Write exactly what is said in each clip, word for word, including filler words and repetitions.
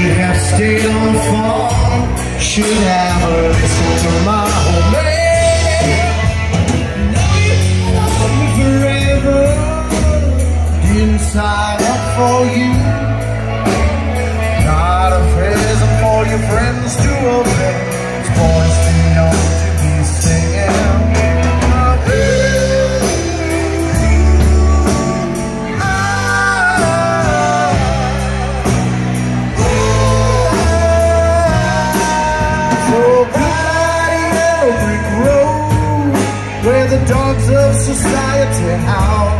should have stayed on the phone, should have listened to my old man. Now you love me forever, didn't sign up for you, not a present for your friends to open, it's boys to know to be singing. Where the dogs of society howl,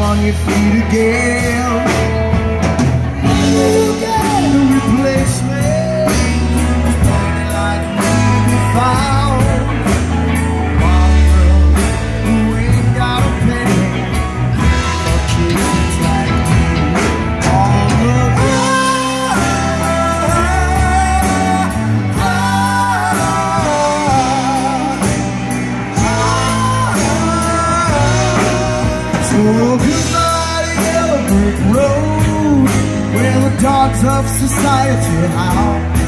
on your feet again. You got a replacement, nobody like me be found. One girl who ain't got a penny, no kids like you all the world. So good. Dogs of society, how?